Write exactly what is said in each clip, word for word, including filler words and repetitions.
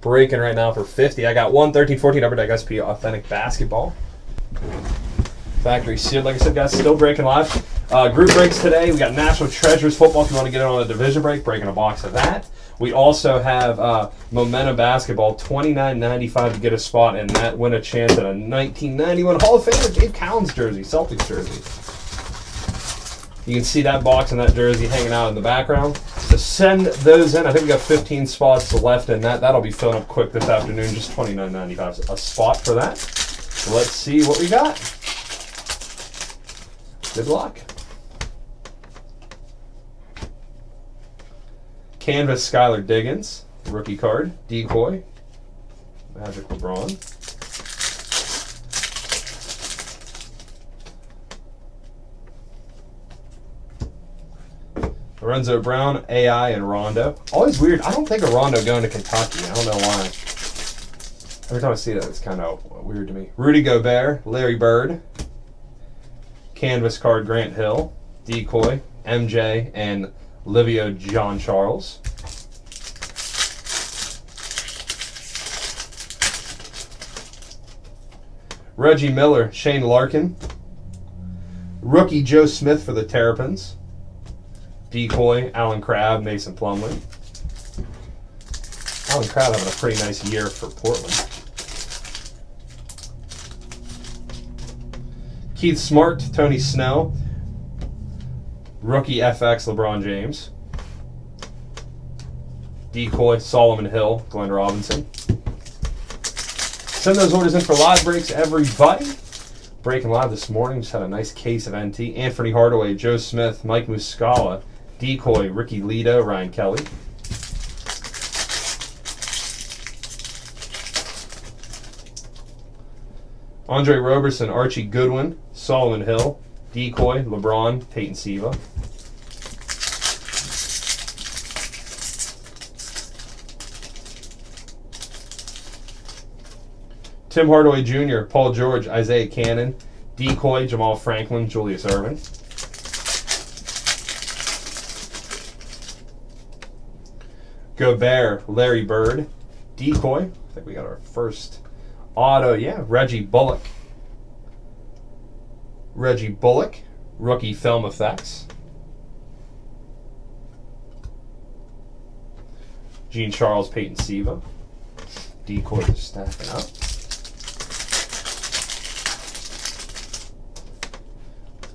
breaking right now for fifty. I got one thirteen fourteen upper deck S P Authentic Basketball. Factory sealed. Like I said, guys, still breaking live. Uh, group breaks today. We got National Treasures football. If you want to get in on a division break, breaking a box of that. We also have uh, Momentum Basketball, twenty-nine ninety-five to get a spot and that win a chance at a nineteen ninety-one Hall of Famer Gabe Collins jersey, Celtics jersey. You can see that box and that jersey hanging out in the background. So send those in. I think we got fifteen spots left in that. That'll be filling up quick this afternoon, just twenty-nine ninety-five a spot for that. So let's see what we got. Good luck. Canvas Skylar Diggins, rookie card, decoy, Magic LeBron. Lorenzo Brown, A I, and Rondo. Always weird. I don't think of Rondo going to Kentucky. I don't know why. Every time I see that, it's kind of weird to me. Rudy Gobert, Larry Bird. Canvas card, Grant Hill. Decoy, M J, and Livio John Charles. Reggie Miller, Shane Larkin. Rookie Joe Smith for the Terrapins. Decoy, Allen Crabbe, Mason Plumlee. Allen Crabbe having a pretty nice year for Portland. Keith Smart, Tony Snell. Rookie F X, LeBron James. Decoy, Solomon Hill, Glenn Robinson. Send those orders in for live breaks, everybody. Breaking live this morning, just had a nice case of N T. Anthony Hardaway, Joe Smith, Mike Muscala, Decoy, Ricky Ledo, Ryan Kelly. Andre Roberson, Archie Goodwin, Solomon Hill, Decoy, LeBron, Peyton Siva. Tim Hardaway Junior, Paul George, Isaiah Canaan, Decoy, Jamal Franklin, Julius Erving. Gobert, Larry Bird, Decoy. I think we got our first auto. Yeah, Reggie Bullock. Reggie Bullock, rookie film effects. Gene Charles, Peyton Siva. Decoy is stacking up.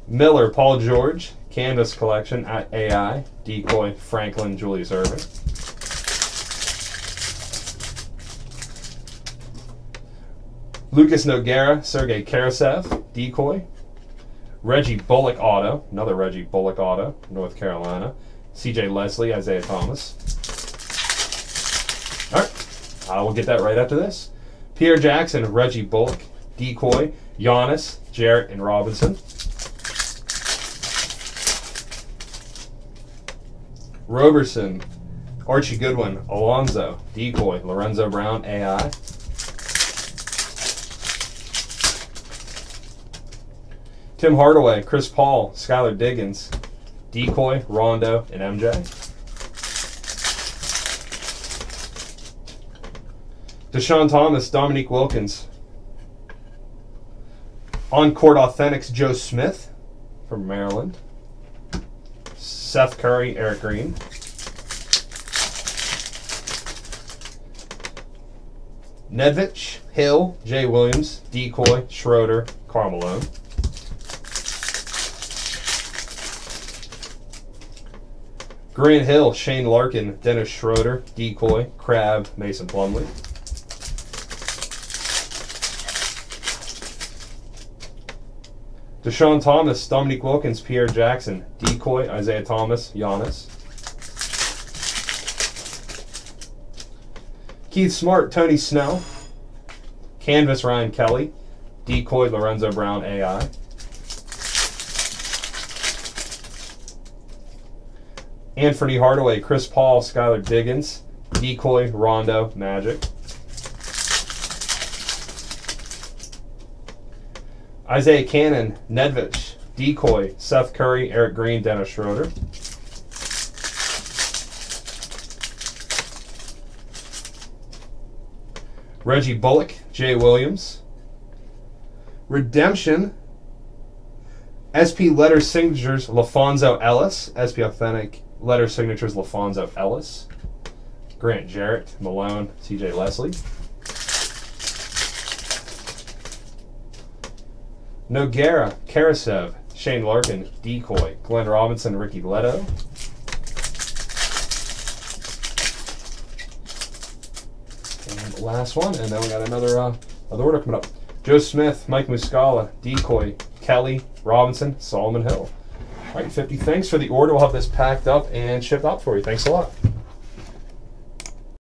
Miller, Paul George, Canvas Collection, A I, Decoy, Franklin, Julius Erving. Lucas Nogueira, Sergei Karasev, Decoy. Reggie Bullock auto, another Reggie Bullock auto, North Carolina. C J Leslie, Isaiah Thomas. All right, I will get that right after this. Pierre Jackson, Reggie Bullock, Decoy, Giannis, Jarrett, and Robinson. Roberson, Archie Goodwin, Alonzo, Decoy, Lorenzo Brown, A I. Tim Hardaway, Chris Paul, Skylar Diggins, Decoy, Rondo, and M J. Deshaun Thomas, Dominique Wilkins. On-court Authentics, Joe Smith from Maryland. Seth Curry, Eric Green. Nedvich, Hill, Jay Williams, Decoy, Schroeder, Carmelo. Grant Hill, Shane Larkin, Dennis Schroeder, Decoy, Crabbe, Mason Plumlee. Deshaun Thomas, Dominique Wilkins, Pierre Jackson, Decoy, Isaiah Thomas, Giannis. Keith Smart, Tony Snell, Canvas, Ryan Kelly, Decoy, Lorenzo Brown, A I. Anthony Hardaway, Chris Paul, Skylar Diggins, Decoy, Rondo, Magic. Isaiah Canaan, Nedvich, Decoy, Seth Curry, Eric Green, Dennis Schroeder. Reggie Bullock, Jay Williams. Redemption. S P Letter Signatures, LaFonso Ellis. S P Authentic Letter Signatures, LaFonso Ellis. Grant Jarrett, Malone, C J Leslie. Nogueira, Karasev, Shane Larkin, Decoy, Glenn Robinson, Ricky Ledo. And last one, and then we got another uh, other order coming up. Joe Smith, Mike Muscala, Decoy, Kelly, Robinson, Solomon Hill. All right, fifty, thanks for the order. We'll have this packed up and shipped out for you. Thanks a lot.